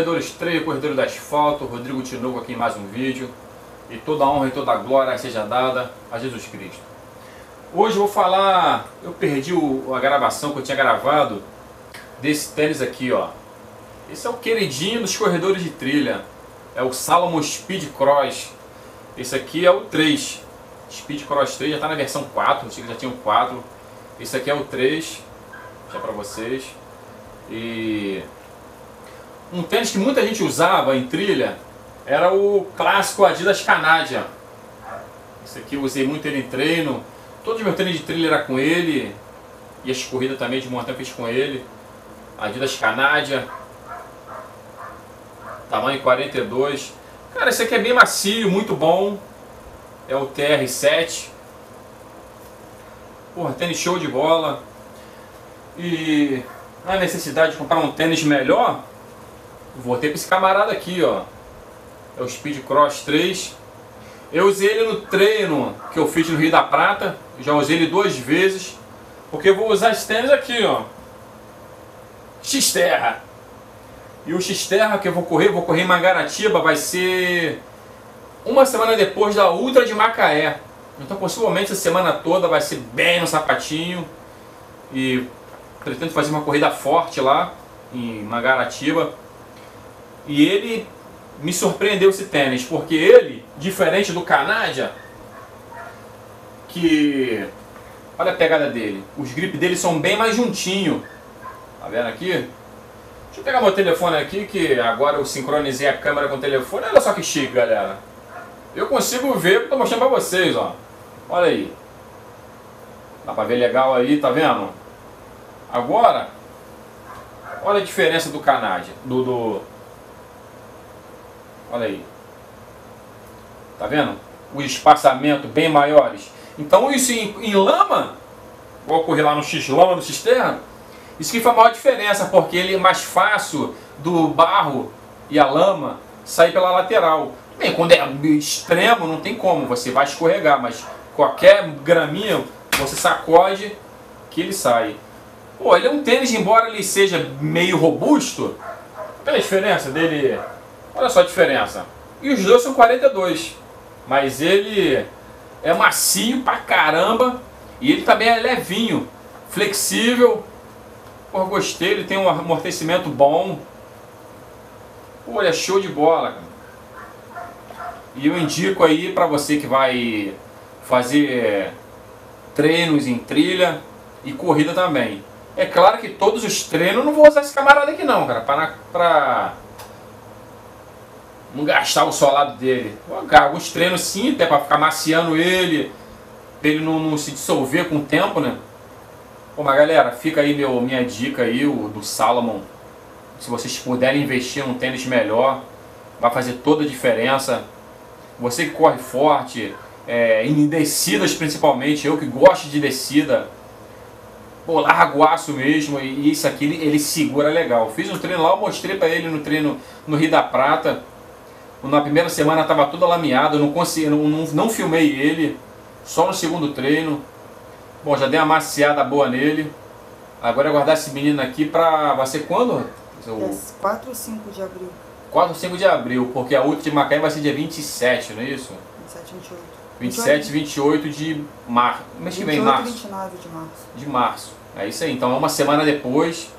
Corredores Trail, Corredores do Asfalto, Rodrigo Tinoco aqui em mais um vídeo. E toda a honra e toda a glória seja dada a Jesus Cristo. Hoje eu vou falar, eu perdi a gravação que eu tinha gravado desse tênis aqui, ó. Esse é o queridinho dos corredores de trilha, é o Salomon Speedcross. Esse aqui é o 3, Speedcross 3, já está na versão 4, já tinha o 4. Esse aqui é o 3, já para vocês. E um tênis que muita gente usava em trilha era o clássico Adidas Kanadia. Esse aqui eu usei muito ele em treino. Todos os meus treinos de trilha era com ele, e as corridas também de montanha fiz com ele. Adidas Kanadia, tamanho 42. Cara, esse aqui é bem macio, muito bom. É o TR7. Porra, tênis show de bola. E na necessidade de comprar um tênis melhor, vou ter pra esse camarada aqui, ó. É o Speedcross 3. Eu usei ele no treino que eu fiz no Rio da Prata. Já usei ele 2 vezes. Porque eu vou usar esse tênis aqui, ó, Xterra. E o Xterra que eu vou correr em Mangaratiba, vai ser uma semana depois da Ultra de Macaé. Então possivelmente essa semana toda vai ser bem no sapatinho. E pretendo fazer uma corrida forte lá em Mangaratiba. E ele me surpreendeu, esse tênis, porque ele, diferente do Kanadia, que olha a pegada dele, os grips dele são bem mais juntinho, tá vendo aqui? Deixa eu pegar meu telefone aqui, que agora eu sincronizei a câmera com o telefone. Olha só que chique, galera, eu consigo ver o que eu tô mostrando pra vocês, ó. Olha aí, dá pra ver legal aí, tá vendo? Agora olha a diferença do Kanadia, olha aí, tá vendo? O espaçamento bem maiores. Então isso em lama, vou correr lá no X-lama, no Xterra, isso que foi a maior diferença, porque ele é mais fácil do barro e a lama sair pela lateral. Bem, quando é extremo não tem como, você vai escorregar, mas qualquer graminha você sacode que ele sai. Pô, ele é um tênis, embora ele seja meio robusto, pela diferença dele. Olha só a diferença. E os dois são 42. Mas ele é macio pra caramba. E ele também é levinho, flexível. Pô, gostei, ele tem um amortecimento bom. Pô, ele é show de bola, cara. E eu indico aí pra você que vai fazer treinos em trilha e corrida também. É claro que todos os treinos não vou usar esse camarada aqui não, cara. Pra não gastar o solado dele. Alguns treinos sim, até para ficar maciando ele, para ele não se dissolver com o tempo, né? Pô, mas galera, fica aí minha dica aí, do Salomon. Se vocês puderem investir num tênis melhor, vai fazer toda a diferença. Você que corre forte, em descidas principalmente, eu que gosto de descida, pô, largo aço mesmo, e isso aqui ele segura legal. Fiz um treino lá, eu mostrei para ele no treino no Rio da Prata. Na primeira semana estava toda lameada, eu não consegui, não filmei ele, só no segundo treino. Bom, já dei uma maciada boa nele. Agora é guardar esse menino aqui pra... vai ser quando? 4 ou 5 de abril. 4 ou 5 de abril, porque a Ultra de Macaé vai ser dia 27, não é isso? 27, 28. 27, 28 de março. Mês que vem, março. 29 de março. De março. É isso aí, então é uma semana depois.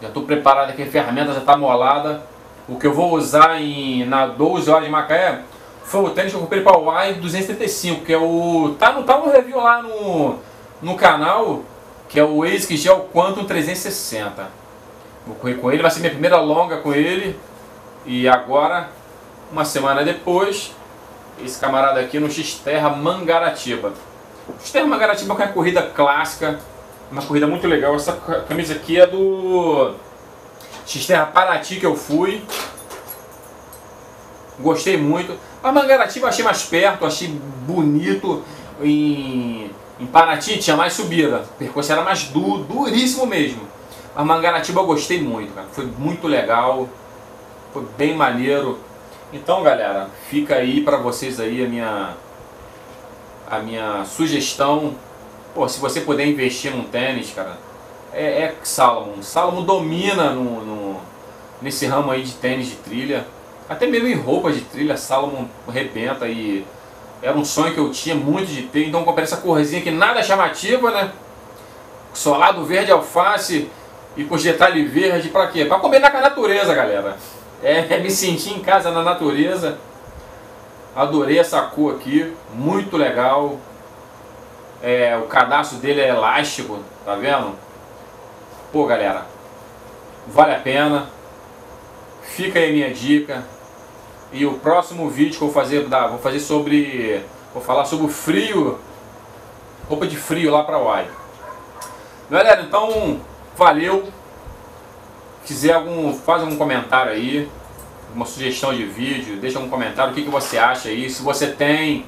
Já estou preparado aqui, a ferramenta já está molada. O que eu vou usar na 12 horas de Macaé foi o tênis que eu comprei para o Uai 235, que é o... Tá no review lá no canal, que é o Asics Gel Quantum 360. Vou correr com ele, vai ser minha primeira longa com ele. E agora, uma semana depois, esse camarada aqui no Xterra Mangaratiba. O Xterra Mangaratiba é uma corrida clássica, uma corrida muito legal. Essa camisa aqui é do Xterra Paraty que eu fui, gostei muito. A Mangaratiba eu achei mais perto, achei bonito. Em Paraty tinha mais subida, o percurso era mais duríssimo mesmo. A Mangaratiba eu gostei muito, cara. Foi muito legal, foi bem maneiro. Então galera, fica aí pra vocês aí a minha sugestão. Pô, se você puder investir num tênis, cara, Salomon domina nesse ramo aí de tênis de trilha, até mesmo em roupas de trilha, Salomon rebenta, e era um sonho que eu tinha muito de ter. Então comprei essa corzinha aqui, nada chamativa, né? Solado verde alface e com os detalhes verdes, pra quê? Pra combinar com a natureza, galera. É, me senti em casa na natureza. Adorei essa cor aqui, muito legal. É, o cadastro dele é elástico, tá vendo? Pô, galera, vale a pena. Fica aí a minha dica. E o próximo vídeo que eu vou fazer, vou falar sobre o frio, roupa de frio lá pra Hawaii. Galera, então, valeu. Se quiser faz algum comentário aí, uma sugestão de vídeo, deixa um comentário, o que você acha aí, se você tem,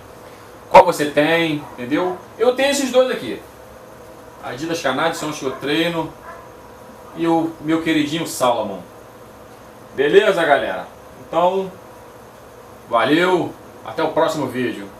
qual você tem, entendeu? Eu tenho esses dois aqui, Adidas Kanadia, são os que eu treino, e o meu queridinho Salomon. Beleza, galera? Então, valeu, até o próximo vídeo.